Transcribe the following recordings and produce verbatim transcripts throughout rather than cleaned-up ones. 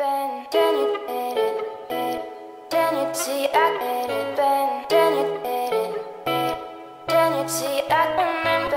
Ben den it it it den it see I it it ben den it it it den it see I ben den it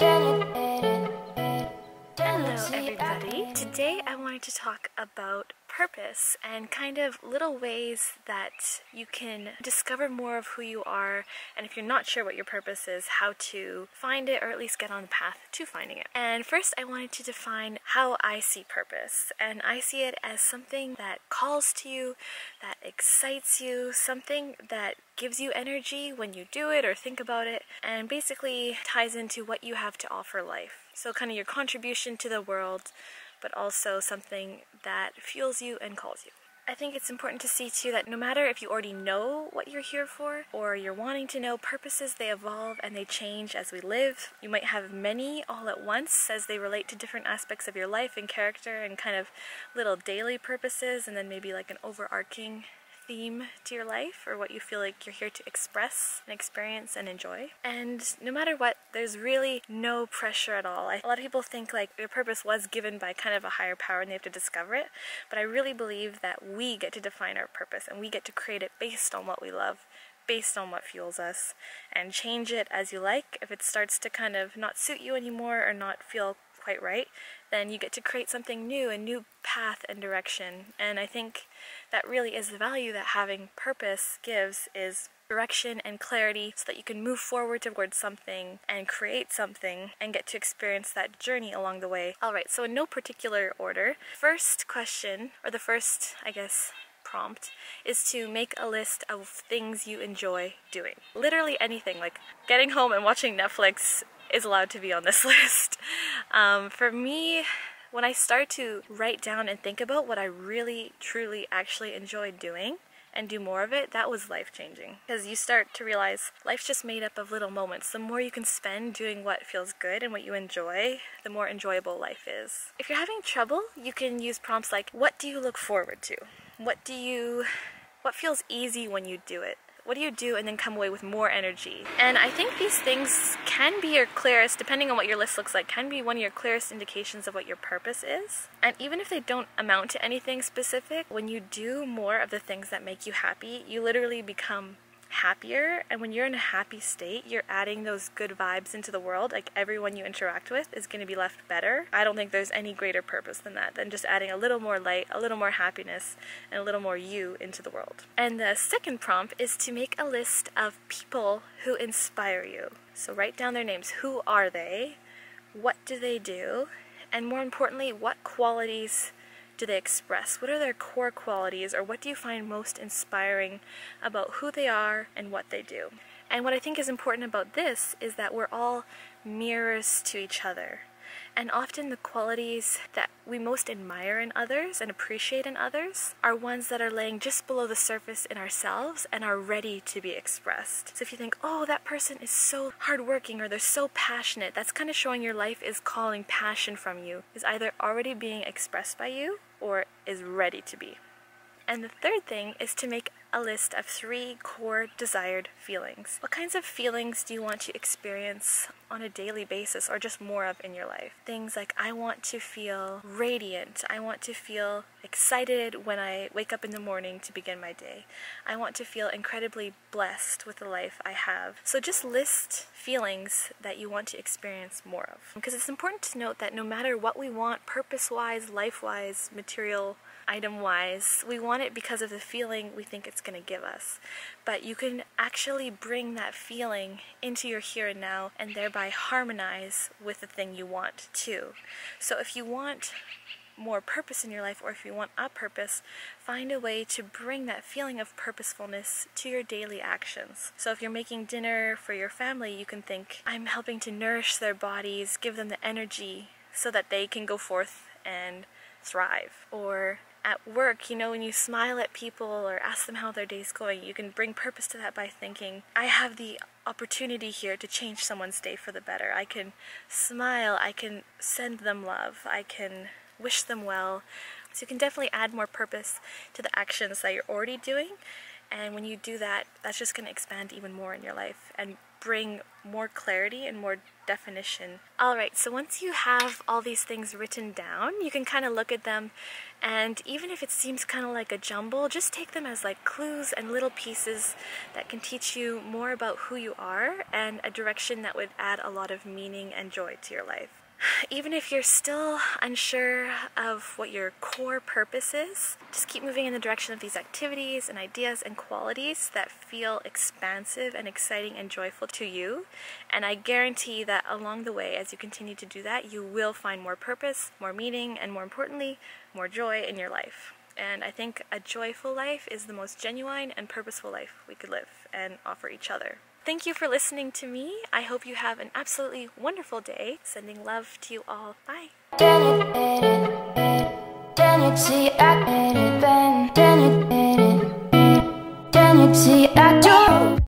it Hello everybody. Today I wanted to talk about purpose and kind of little ways that you can discover more of who you are, and if you're not sure what your purpose is, how to find it or at least get on the path to finding it. And first I wanted to define how I see purpose, and I see it as something that calls to you, that excites you, something that gives you energy when you do it or think about it, and basically ties into what you have to offer life. So kind of your contribution to the world, but also something that fuels you and calls you. I think it's important to see too that no matter if you already know what you're here for or you're wanting to know, purposes, they evolve and they change as we live. You might have many all at once as they relate to different aspects of your life and character and kind of little daily purposes, and then maybe like an overarching theme to your life or what you feel like you're here to express and experience and enjoy. And no matter what, there's really no pressure at all. I, a lot of people think like their purpose was given by kind of a higher power and they have to discover it, but I really believe that we get to define our purpose and we get to create it based on what we love, based on what fuels us, and change it as you like. If it starts to kind of not suit you anymore or not feel quite right, then you get to create something new, a new path and direction. And I think that really is the value that having purpose gives, is direction and clarity so that you can move forward towards something and create something and get to experience that journey along the way. Alright, so in no particular order, first question, or the first, I guess, prompt is to make a list of things you enjoy doing. Literally anything, like getting home and watching Netflix is allowed to be on this list. Um, for me, when I start to write down and think about what I really, truly, actually enjoy doing and do more of it, that was life-changing. Because you start to realize life's just made up of little moments. The more you can spend doing what feels good and what you enjoy, the more enjoyable life is. If you're having trouble, you can use prompts like, what do you look forward to? What do you, what feels easy when you do it? What do you do and then come away with more energy? And I think these things can be your clearest, depending on what your list looks like, can be one of your clearest indications of what your purpose is. And even if they don't amount to anything specific, when you do more of the things that make you happy, you literally become happier. And when you're in a happy state, you're adding those good vibes into the world. Like, everyone you interact with is going to be left better. I don't think there's any greater purpose than that, than just adding a little more light, a little more happiness, and a little more you into the world. And the second prompt is to make a list of people who inspire you. So write down their names. Who are they? What do they do? And more importantly, what qualities do they express? What are their core qualities, or what do you find most inspiring about who they are and what they do? And what I think is important about this is that we're all mirrors to each other. And often the qualities that we most admire in others and appreciate in others are ones that are laying just below the surface in ourselves and are ready to be expressed. So if you think, oh, that person is so hardworking or they're so passionate, that's kind of showing your life is calling passion from you, is either already being expressed by you or is ready to be. And the third thing is to make a list of three core desired feelings. What kinds of feelings do you want to experience on a daily basis or just more of in your life? Things like, I want to feel radiant. I want to feel excited when I wake up in the morning to begin my day. I want to feel incredibly blessed with the life I have. So just list feelings that you want to experience more of. Because it's important to note that no matter what we want, purpose-wise, life-wise, material item-wise, we want it because of the feeling we think it's going to give us. But you can actually bring that feeling into your here and now and thereby harmonize with the thing you want too. So if you want more purpose in your life, or if you want a purpose, find a way to bring that feeling of purposefulness to your daily actions. So if you're making dinner for your family, you can think, I'm helping to nourish their bodies, give them the energy so that they can go forth and thrive. Or at work, you know, when you smile at people or ask them how their day's going, you can bring purpose to that by thinking, I have the opportunity here to change someone's day for the better. I can smile, I can send them love, I can wish them well. So you can definitely add more purpose to the actions that you're already doing, and when you do that, that's just going to expand even more in your life and bring more clarity and more definition. Alright, so once you have all these things written down, you can kind of look at them, and even if it seems kind of like a jumble, just take them as like clues and little pieces that can teach you more about who you are and a direction that would add a lot of meaning and joy to your life. Even if you're still unsure of what your core purpose is, just keep moving in the direction of these activities and ideas and qualities that feel expansive and exciting and joyful to you. And I guarantee that along the way, as you continue to do that, you will find more purpose, more meaning, and more importantly, more joy in your life. And I think a joyful life is the most genuine and purposeful life we could live and offer each other. Thank you for listening to me. I hope you have an absolutely wonderful day. Sending love to you all. Bye.